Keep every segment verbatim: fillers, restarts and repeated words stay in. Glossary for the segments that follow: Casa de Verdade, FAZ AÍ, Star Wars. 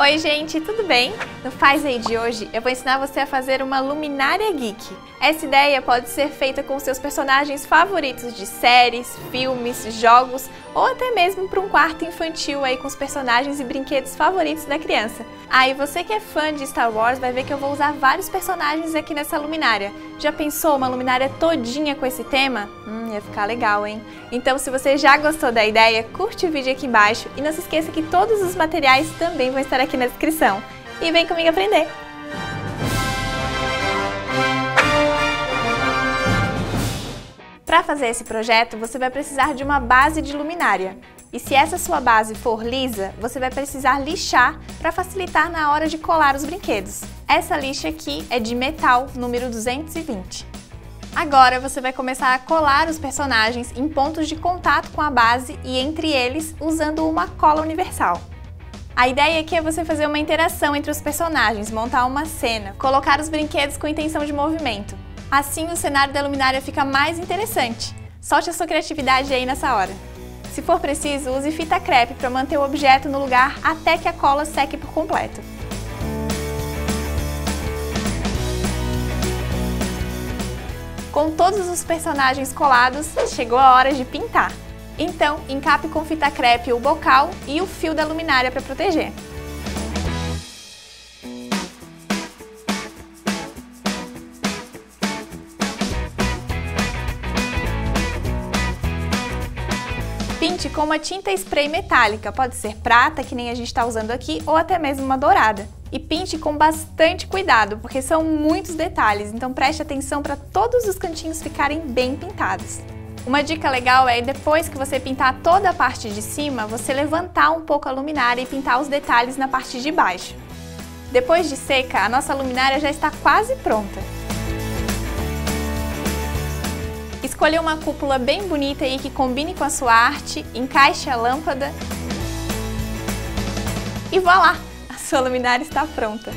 Oi gente, tudo bem? No Faz Aí de hoje eu vou ensinar você a fazer uma luminária geek. Essa ideia pode ser feita com seus personagens favoritos de séries, filmes, jogos ou até mesmo para um quarto infantil aí com os personagens e brinquedos favoritos da criança. Aí ah, você que é fã de Star Wars vai ver que eu vou usar vários personagens aqui nessa luminária. Já pensou uma luminária todinha com esse tema? Hum, ia ficar legal, hein? Então se você já gostou da ideia, curte o vídeo aqui embaixo e não se esqueça que todos os materiais também vão estar aqui aqui na descrição. E vem comigo aprender! Para fazer esse projeto, você vai precisar de uma base de luminária. E se essa sua base for lisa, você vai precisar lixar para facilitar na hora de colar os brinquedos. Essa lixa aqui é de metal, número duzentos e vinte. Agora você vai começar a colar os personagens em pontos de contato com a base e entre eles usando uma cola universal. A ideia aqui é você fazer uma interação entre os personagens, montar uma cena, colocar os brinquedos com intenção de movimento. Assim o cenário da luminária fica mais interessante. Solte a sua criatividade aí nessa hora. Se for preciso, use fita crepe para manter o objeto no lugar até que a cola seque por completo. Com todos os personagens colados, chegou a hora de pintar. Então, encape com fita crepe o bocal e o fio da luminária para proteger. Pinte com uma tinta spray metálica, pode ser prata, que nem a gente está usando aqui, ou até mesmo uma dourada. E pinte com bastante cuidado, porque são muitos detalhes, então preste atenção para todos os cantinhos ficarem bem pintados. Uma dica legal é, depois que você pintar toda a parte de cima, você levantar um pouco a luminária e pintar os detalhes na parte de baixo. Depois de seca, a nossa luminária já está quase pronta. Escolha uma cúpula bem bonita aí que combine com a sua arte, encaixe a lâmpada e voilá! A sua luminária está pronta!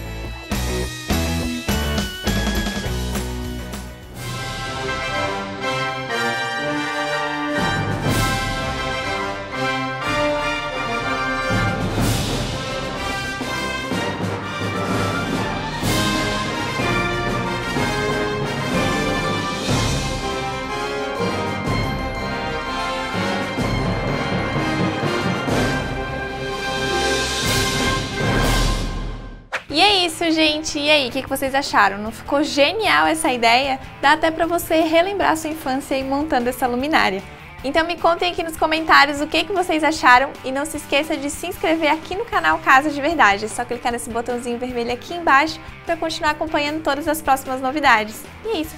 E é isso, gente! E aí, o que vocês acharam? Não ficou genial essa ideia? Dá até pra você relembrar sua infância aí montando essa luminária. Então me contem aqui nos comentários o que vocês acharam e não se esqueça de se inscrever aqui no canal Casa de Verdade. É só clicar nesse botãozinho vermelho aqui embaixo pra continuar acompanhando todas as próximas novidades. E é isso,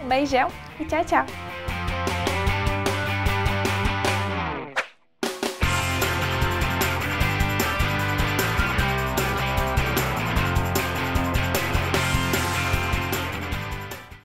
um beijão e tchau, tchau!